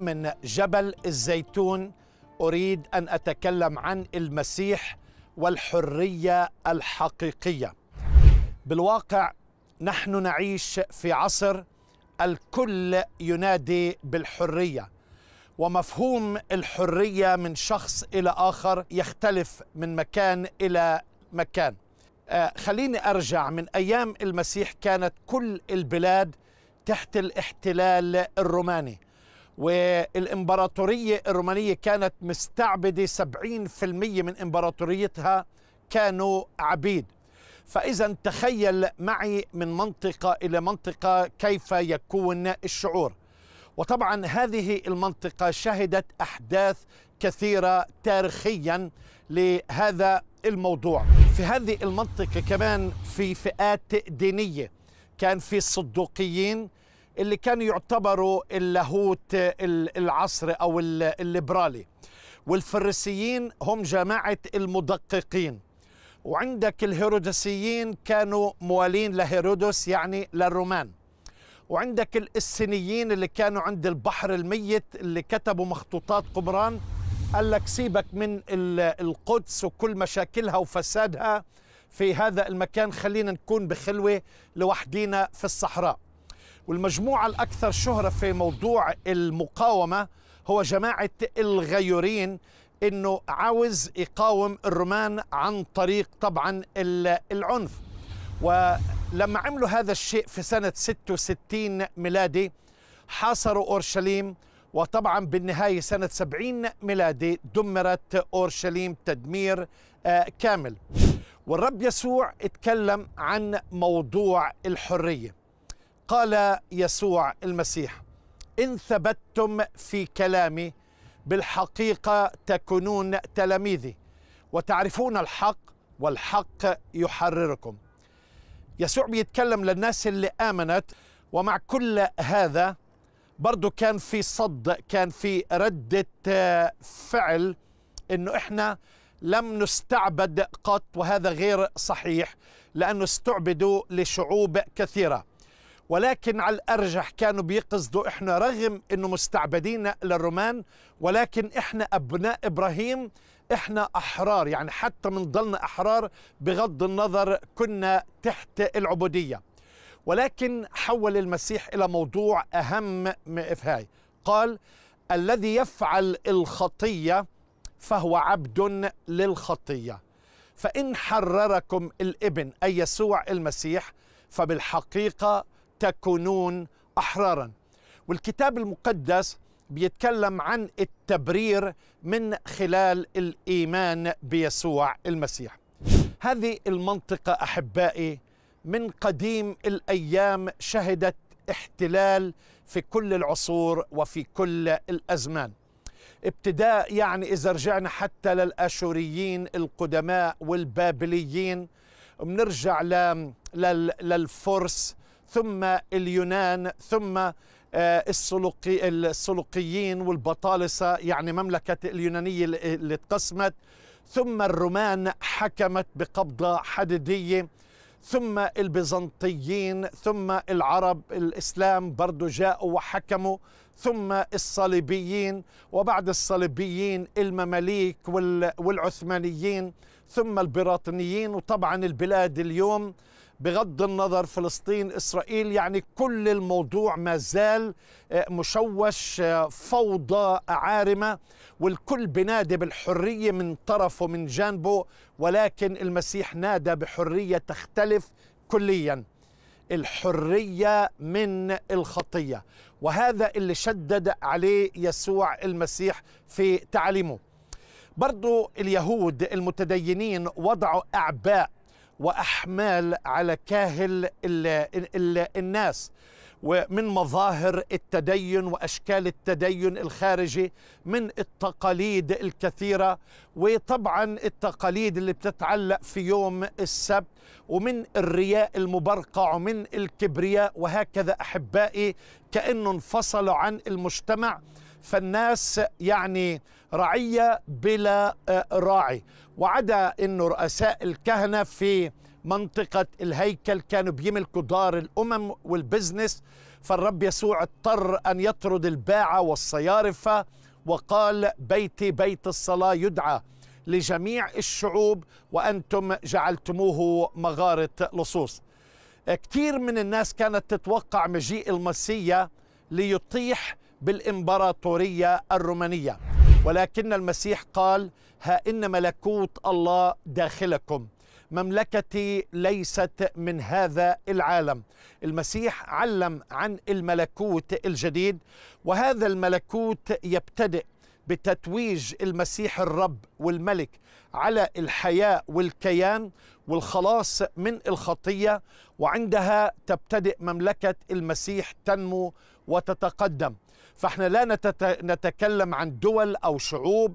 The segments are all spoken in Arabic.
من جبل الزيتون أريد أن أتكلم عن المسيح والحرية الحقيقية. بالواقع نحن نعيش في عصر الكل ينادي بالحرية، ومفهوم الحرية من شخص إلى آخر يختلف من مكان إلى مكان. خليني أرجع من أيام المسيح، كانت كل البلاد تحت الاحتلال الروماني، والإمبراطورية الرومانية كانت مستعبدة 70% من إمبراطوريتها كانوا عبيد. فإذا تخيل معي من منطقة إلى منطقة كيف يكون الشعور. وطبعا هذه المنطقة شهدت أحداث كثيرة تاريخيا لهذا الموضوع. في هذه المنطقة كمان في فئات دينية، كان في الصدوقيين اللي كانوا يعتبروا اللاهوت العصر أو الليبرالي، والفريسيين هم جماعة المدققين، وعندك الهيرودسيين كانوا موالين لهيرودس يعني للرومان، وعندك الاسينيين اللي كانوا عند البحر الميت اللي كتبوا مخطوطات قمران، قال لك سيبك من القدس وكل مشاكلها وفسادها في هذا المكان، خلينا نكون بخلوة لوحدينا في الصحراء. والمجموعة الأكثر شهرة في موضوع المقاومة هو جماعة الغيورين، إنه عاوز يقاوم الرومان عن طريق طبعا العنف. ولما عملوا هذا الشيء في سنة 66 ميلادي حاصروا أورشليم، وطبعا بالنهاية سنة 70 ميلادي دمرت أورشليم تدمير كامل. والرب يسوع اتكلم عن موضوع الحرية. قال يسوع المسيح: إن ثبتتم في كلامي بالحقيقة تكونون تلاميذي وتعرفون الحق والحق يحرركم. يسوع بيتكلم للناس اللي آمنت، ومع كل هذا برضو كان في صد، كان في ردة فعل إنه إحنا لم نستعبد قط، وهذا غير صحيح لأنه استعبدوا لشعوب كثيرة. ولكن على الأرجح كانوا بيقصدوا إحنا رغم إنه مستعبدين للرومان، ولكن إحنا أبناء إبراهيم، إحنا أحرار، يعني حتى منضلنا أحرار بغض النظر كنا تحت العبودية. ولكن حول المسيح إلى موضوع أهم من هاي، قال: الذي يفعل الخطية فهو عبد للخطية، فإن حرركم الابن أي يسوع المسيح فبالحقيقة تكونون أحرارا. والكتاب المقدس بيتكلم عن التبرير من خلال الإيمان بيسوع المسيح. هذه المنطقة أحبائي من قديم الأيام شهدت احتلال في كل العصور وفي كل الأزمان. ابتداء يعني إذا رجعنا حتى للآشوريين القدماء والبابليين، بنرجع للفرس، ثم اليونان، ثم السلوقيين والبطالسة يعني مملكة اليونانية اللي اتقسمت، ثم الرومان حكمت بقبضة حديدية، ثم البيزنطيين، ثم العرب الإسلام برضو جاءوا وحكموا، ثم الصليبيين، وبعد الصليبيين المماليك والعثمانيين، ثم البريطانيين، وطبعا البلاد اليوم بغض النظر فلسطين إسرائيل، يعني كل الموضوع ما زال مشوش، فوضى عارمة، والكل بنادى بالحرية من طرفه من جانبه. ولكن المسيح نادى بحرية تختلف كليا، الحرية من الخطية، وهذا اللي شدد عليه يسوع المسيح في تعليمه. برضو اليهود المتدينين وضعوا أعباء وأحمال على كاهل الناس، ومن مظاهر التدين وأشكال التدين الخارجي، من التقاليد الكثيرة، وطبعا التقاليد اللي بتتعلق في يوم السبت، ومن الرياء المبرقع، ومن الكبرياء، وهكذا أحبائي. كأنه انفصلوا عن المجتمع، فالناس يعني رعية بلا راعي. وعدا أنه رؤساء الكهنة في منطقة الهيكل كانوا بيملكوا دار الأمم والبزنس، فالرب يسوع اضطر أن يطرد الباعة والصيارفة، وقال بيتي بيت الصلاة يدعى لجميع الشعوب وأنتم جعلتموه مغارة لصوص. كثير من الناس كانت تتوقع مجيء المسيح ليطيح بالإمبراطورية الرومانية، ولكن المسيح قال ها إن ملكوت الله داخلكم، مملكتي ليست من هذا العالم. المسيح علم عن الملكوت الجديد، وهذا الملكوت يبتدئ بتتويج المسيح الرب والملك على الحياة والكيان والخلاص من الخطية، وعندها تبتدئ مملكة المسيح تنمو وتتقدم. فإحنا لا نتكلم عن دول أو شعوب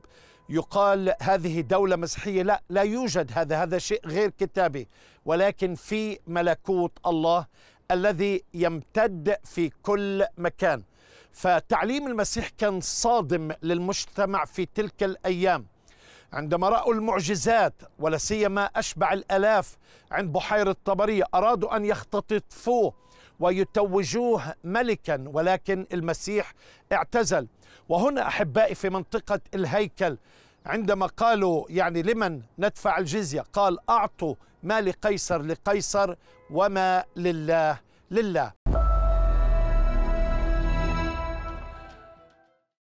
يقال هذه دولة مسيحية، لا يوجد هذا شيء غير كتابي، ولكن في ملكوت الله الذي يمتد في كل مكان. فتعليم المسيح كان صادم للمجتمع في تلك الأيام عندما رأوا المعجزات، ولا سيما أشبع الآلاف عند بحيرة طبرية، أرادوا أن يختطفوه ويتوجوه ملكا، ولكن المسيح اعتزل. وهنا أحبائي في منطقة الهيكل عندما قالوا يعني لمن ندفع الجزية؟ قال أعطوا ما لقيصر لقيصر وما لله لله.